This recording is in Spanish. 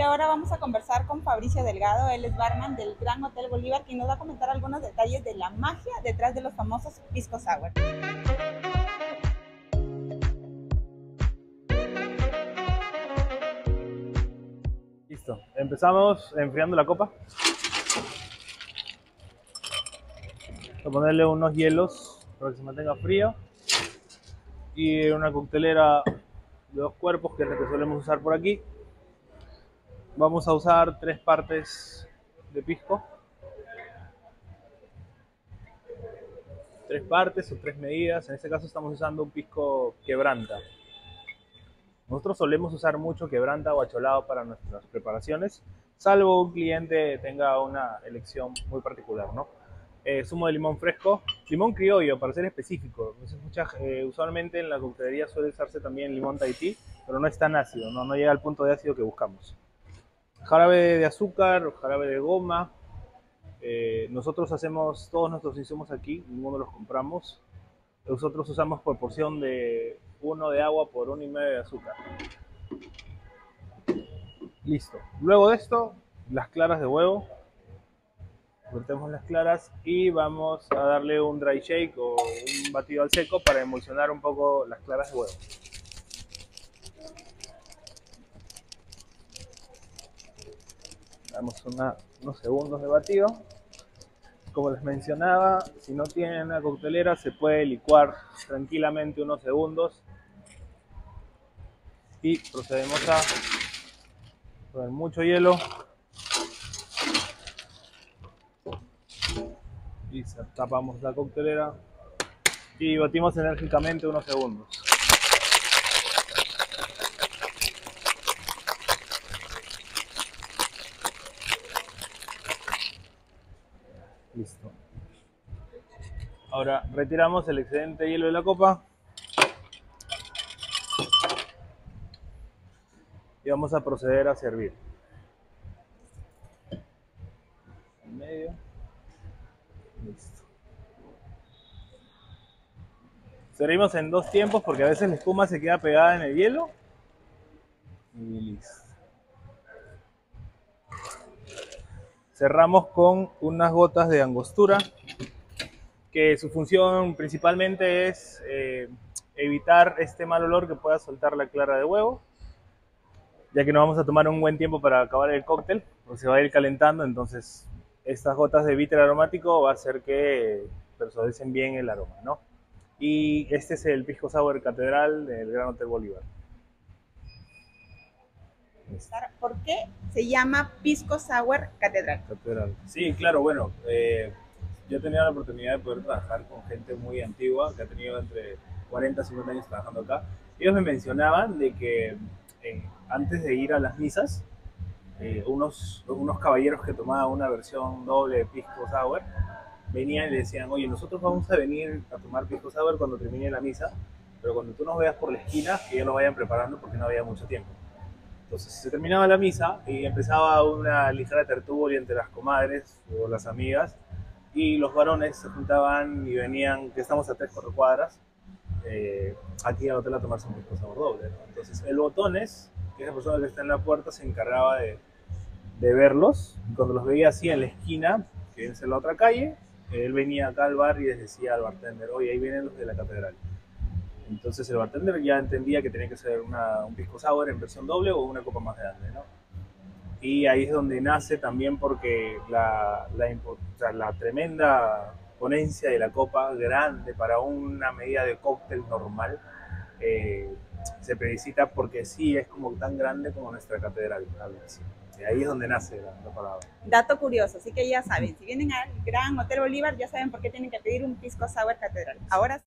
Y ahora vamos a conversar con Fabricio Delgado, él es barman del Gran Hotel Bolívar, quien nos va a comentar algunos detalles de la magia detrás de los famosos Pisco Sour. Listo, empezamos enfriando la copa. Voy a ponerle unos hielos para que se mantenga frío. Y una coctelera de dos cuerpos, que es la que solemos usar por aquí. Vamos a usar 3 partes de pisco. 3 partes o 3 medidas. En este caso estamos usando un pisco quebranta. Nosotros solemos usar mucho quebranta o acholado para nuestras preparaciones, salvo un cliente tenga una elección muy particular, ¿no? Zumo de limón fresco, limón criollo para ser específico. Usualmente en la coctelería suele usarse también limón tahití, pero no es tan ácido, no llega al punto de ácido que buscamos. Jarabe de azúcar, jarabe de goma. Nosotros hacemos todos nuestros insumos aquí, ninguno los compramos. Nosotros usamos por porción de 1 de agua por 1,5 de azúcar. Listo. Luego de esto, las claras de huevo. Cortemos las claras y vamos a darle un dry shake o un batido al seco para emulsionar un poco las claras de huevo. Damos unos segundos de batido. Como les mencionaba, si no tienen una coctelera se puede licuar tranquilamente unos segundos. Y procedemos a poner mucho hielo. Y tapamos la coctelera y batimos enérgicamente unos segundos. Listo. Ahora retiramos el excedente de hielo de la copa y vamos a proceder a servir. En medio. Listo. Servimos en 2 tiempos porque a veces la espuma se queda pegada en el hielo. Y listo. Cerramos con unas gotas de angostura, que su función principalmente es evitar este mal olor que pueda soltar la clara de huevo, ya que nos vamos a tomar un buen tiempo para acabar el cóctel, porque se va a ir calentando, entonces estas gotas de bitter aromático va a hacer que persuadecen bien el aroma, ¿no? Y este es el Pisco Sour Catedral del Gran Hotel Bolívar. ¿Por qué se llama Pisco Sour Catedral? Sí, claro, bueno, yo he tenido la oportunidad de poder trabajar con gente muy antigua que ha tenido entre 40 y 50 años trabajando acá. Ellos me mencionaban de que antes de ir a las misas, unos caballeros que tomaban una versión doble de Pisco Sour venían y le decían: oye, nosotros vamos a venir a tomar Pisco Sour cuando termine la misa, pero cuando tú nos veas por la esquina, que ya lo vayan preparando porque no había mucho tiempo. Entonces se terminaba la misa y empezaba una ligera tertulia entre las comadres o las amigas, y los varones se juntaban y venían, que estamos a 3 o 4 cuadras, aquí al hotel a tomarse un Pisco Sour doble, ¿no? Entonces el botones, que es la persona que está en la puerta, se encargaba de verlos, y cuando los veía así en la esquina, que es en la otra calle, él venía acá al bar y les decía al bartender: oye, ahí vienen los de la catedral. Entonces el bartender ya entendía que tenía que ser un pisco sour en versión doble o una copa más grande, ¿no? Y ahí es donde nace también, porque la tremenda ponencia de la copa grande para una medida de cóctel normal se plebiscita porque sí, es como tan grande como nuestra catedral. Y ahí es donde nace la palabra. Dato curioso, así que ya saben, si vienen al Gran Hotel Bolívar ya saben por qué tienen que pedir un Pisco Sour Catedral. Ahora